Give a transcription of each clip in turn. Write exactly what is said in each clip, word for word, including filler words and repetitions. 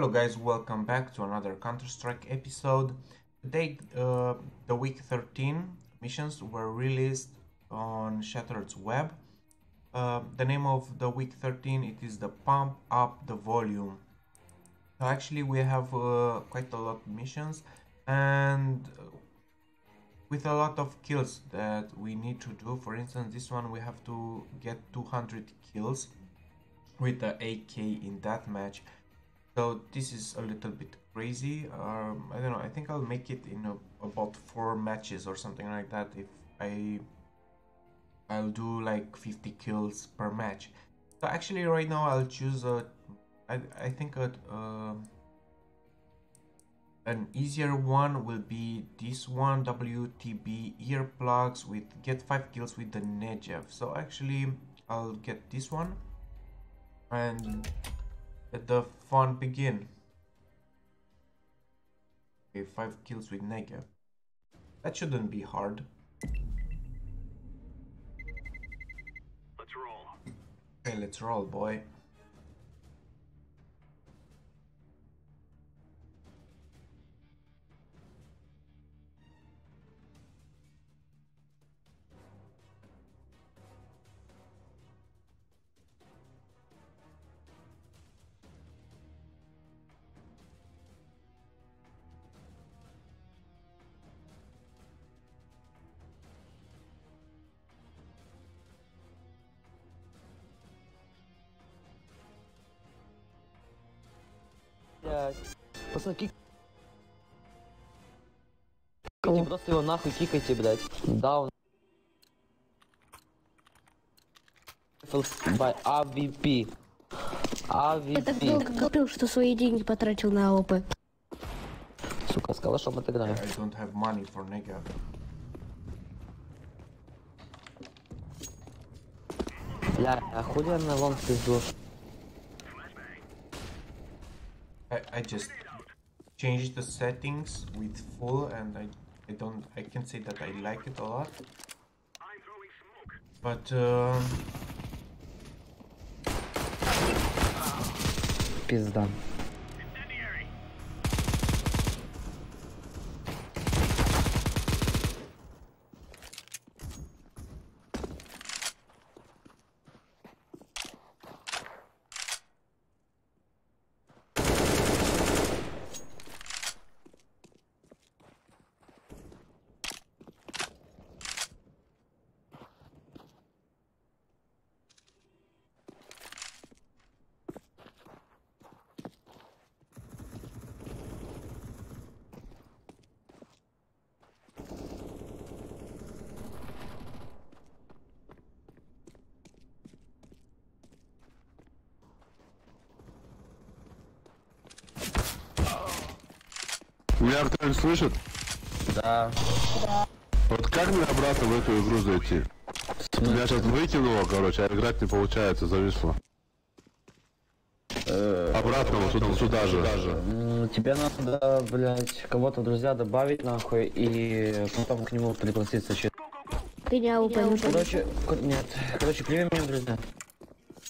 Hello guys, welcome back to another Counter-Strike episode. Today uh, the week thirteen missions were released on Shattered Web. Uh, the name of the week thirteen, it is the Pump Up the Volume. So actually we have uh, quite a lot of missions and with a lot of kills that we need to do. For instance, this one we have to get two hundred kills with the A K in that match. So this is a little bit crazy. Um, I don't know, I think I'll make it in a, about four matches or something like that. If I, I'll do like fifty kills per match. So actually right now I'll choose a, I, I think a, uh, an easier one will be this one, W T B earplugs with get five kills with the Negev. So actually I'll get this one and let the fun begin. Okay, five kills with Negev. That shouldn't be hard. Let's roll. Okay, let's roll, boy. Пацаны, кик... Кикайте, просто его нахуй кикайте, блядь. Down. By A V P. А В П. Это кто говорил, что свои деньги потратил на А О П. Сука, с калашом отыграем. I don't have money for nigga. Бля, охуенно лонг пиздуш. I, I just changed the settings with full and I, I don't I can say that I like it a lot, but um Pizda. Меня кто-нибудь слышит? Да. Вот как мне обратно в эту игру зайти? Меня сейчас выкинуло, короче, а играть не получается, зависло. Э, обратно, вот сюда, сюда же. же. Тебе надо, блядь, кого-то друзья добавить, нахуй, и потом к нему пригласиться через... Ты не упомянул. Короче, нет, короче, прими меня, друзья.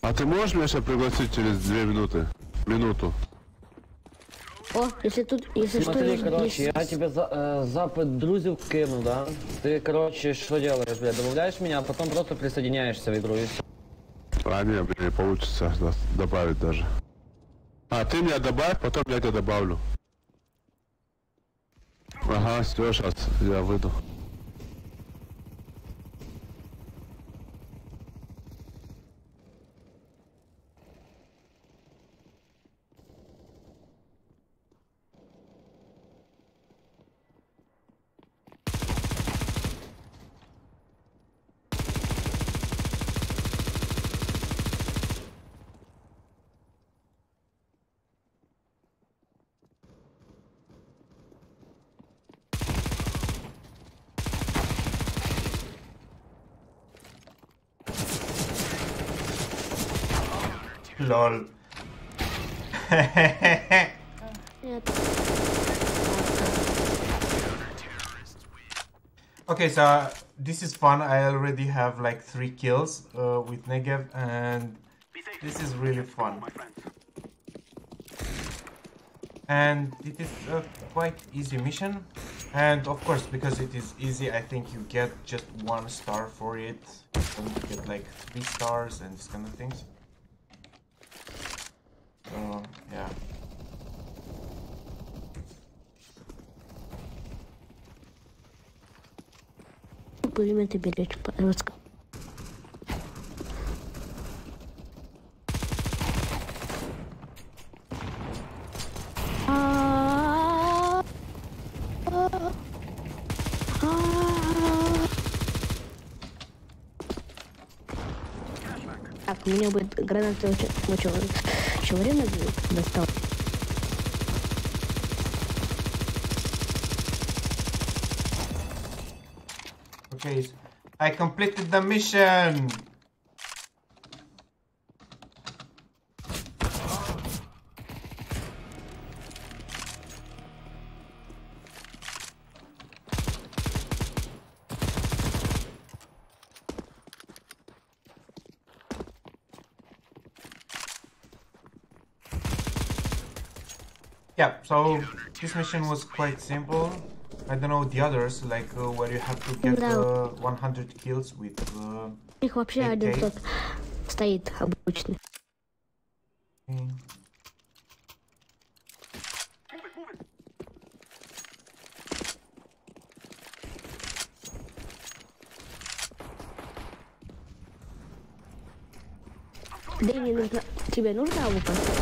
А ты можешь меня сейчас пригласить через две минуты? Минуту. О, если тут, если смотри, что, короче, есть... я тебе за, э, запад друзей кину, да? Ты, короче, что делаешь, бля, добавляешь меня, а потом просто присоединяешься в игру. И... А, не, бля, не получится добавить даже. А, ты меня добавь, потом я тебя добавлю. Ага, все, сейчас я выйду. Лол. Okay, so uh, this is fun. I already have like three kills uh, with Negev and this is really fun. and it is a quite easy mission, and of course because it is easy I think you get just one star for it. So you get like three stars and this kind of things. So yeah. Пулеметы берете, пожалуйста. Так, у меня будет граната человека достал. Okay, I completed the mission. Yeah, so this mission was quite simple. I don't know the others, like uh, where you have to get uh, one hundred kills with uh, их вообще один тот стоит обычный. Okay. Дэнни, нужно... тебе нужно выпасть?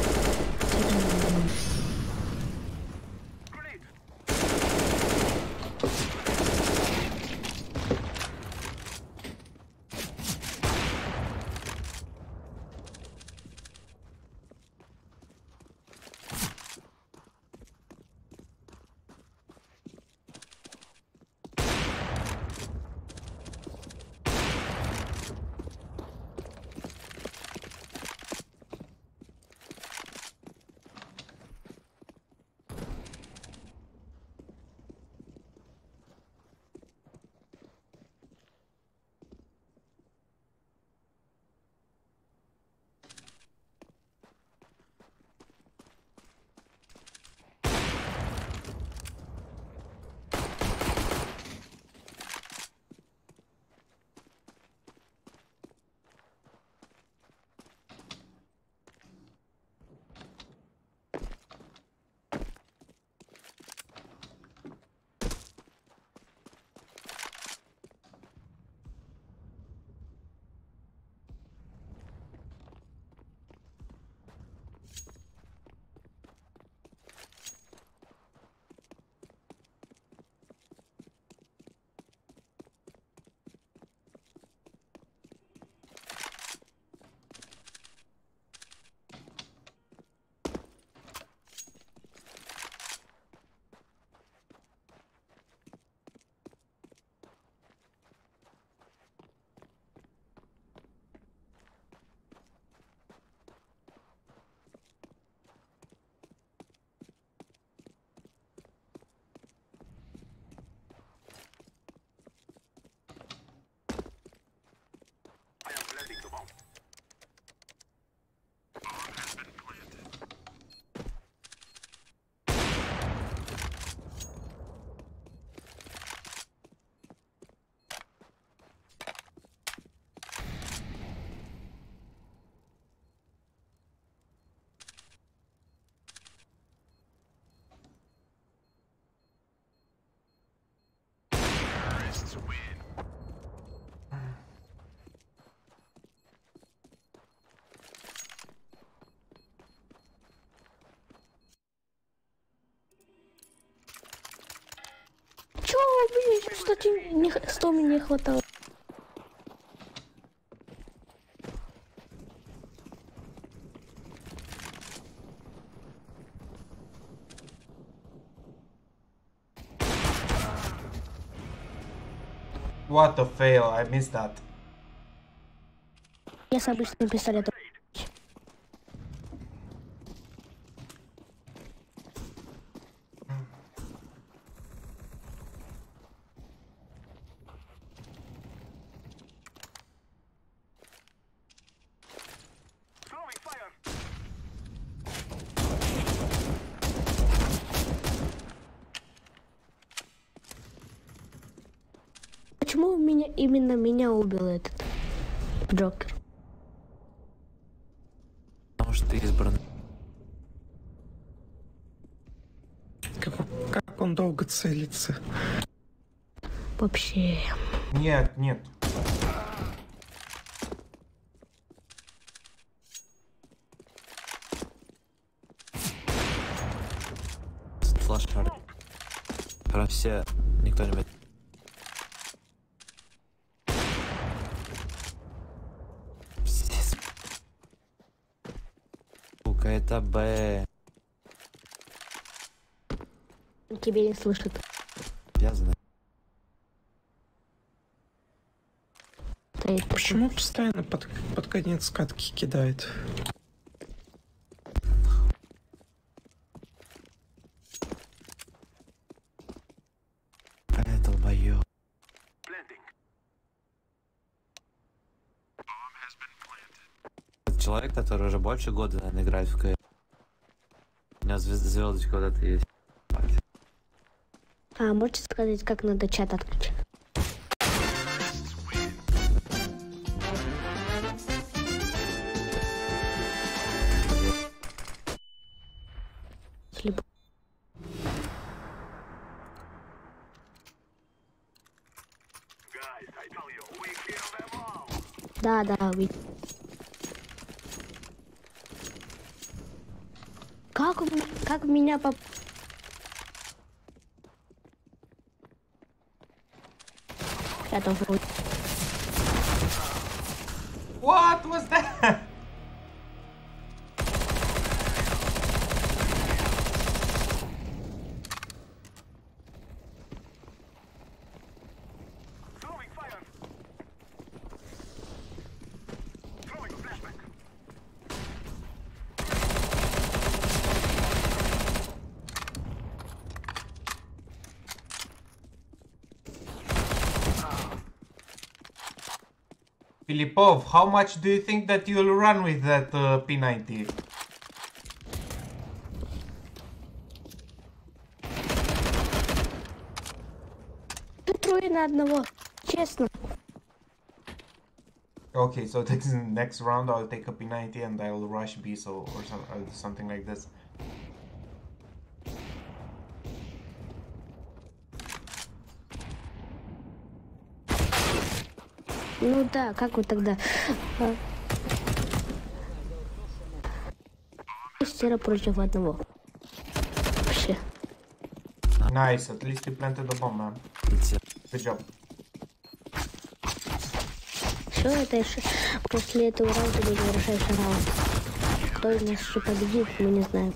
Чё, блин, что тебе что мне не хватало? What a fail, I missed that. Я с обычным пистолетом. почему меня именно меня убил этот Джокер? Потому что ты избран. Как, как он долго целится? Вообще. Нет, нет. Про все никто не будет. Сука, это Б. Тебе не слышит. Я знаю. Почему постоянно под, под конец катки кидает? Человек, который уже больше года, наверное, играет в КС. У меня звезд звездочка куда-то есть. А можете сказать, как надо чат отключить? Да, да, вы... Как, как меня поп... Это вроде... What was that? Filipov, how much do you think that you'll run with that uh, P ninety? Трое на одного, честно. Okay, so this is the next round. I'll take a P ninety and I'll rush B, so or, some, or something like this. Ну да, как вы тогда? Шестеро против одного. Вообще. Nice, at least you planted the bomb, man. Good job. Все, это еще после этого раунда будет решающий раунд. Кто из нас еще победит, мы не знаем.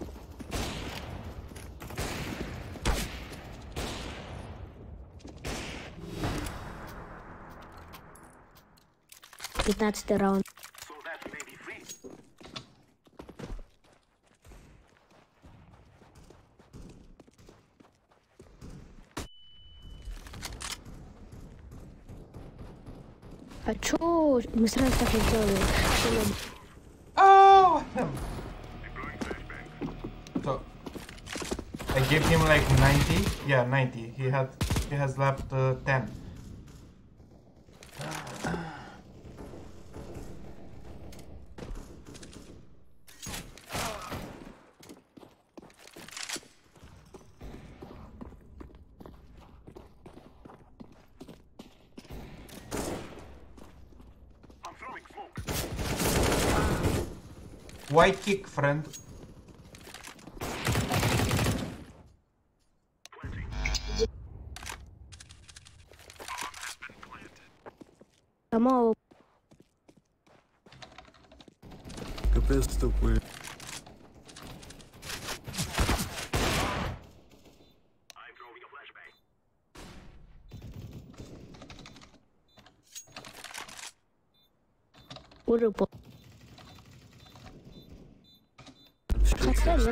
пятнадцатый раунд. А чё? Мы сразу так и делаем. Oh! So I gave him like ninety. Yeah, ninety. He had he has left uh, ten. White kick, friend. Come on. Капец тупые. Уже по. Okay,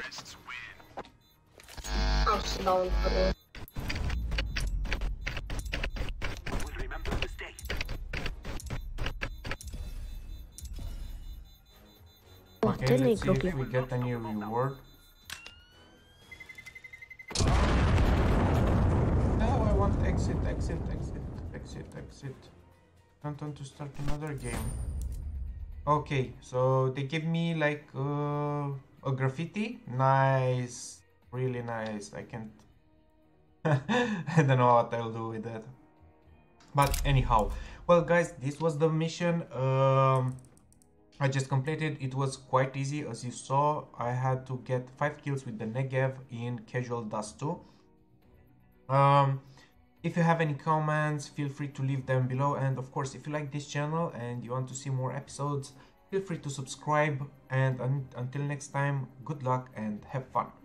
let's see if we get any reward. No, I want exit, exit, exit, exit. exit, exit. Don't want to start another game. Okay, so they give me like uh, a graffiti. Nice, really nice. I can't. I don't know what I'll do with that. But anyhow, well, guys, this was the mission. Um, I just completed. It was quite easy, as you saw. I had to get five kills with the Negev in casual Dust two. Um, if you have any comments, feel free to leave them below, and of course, if you like this channel and you want to see more episodes, feel free to subscribe, and un until next time, good luck and have fun.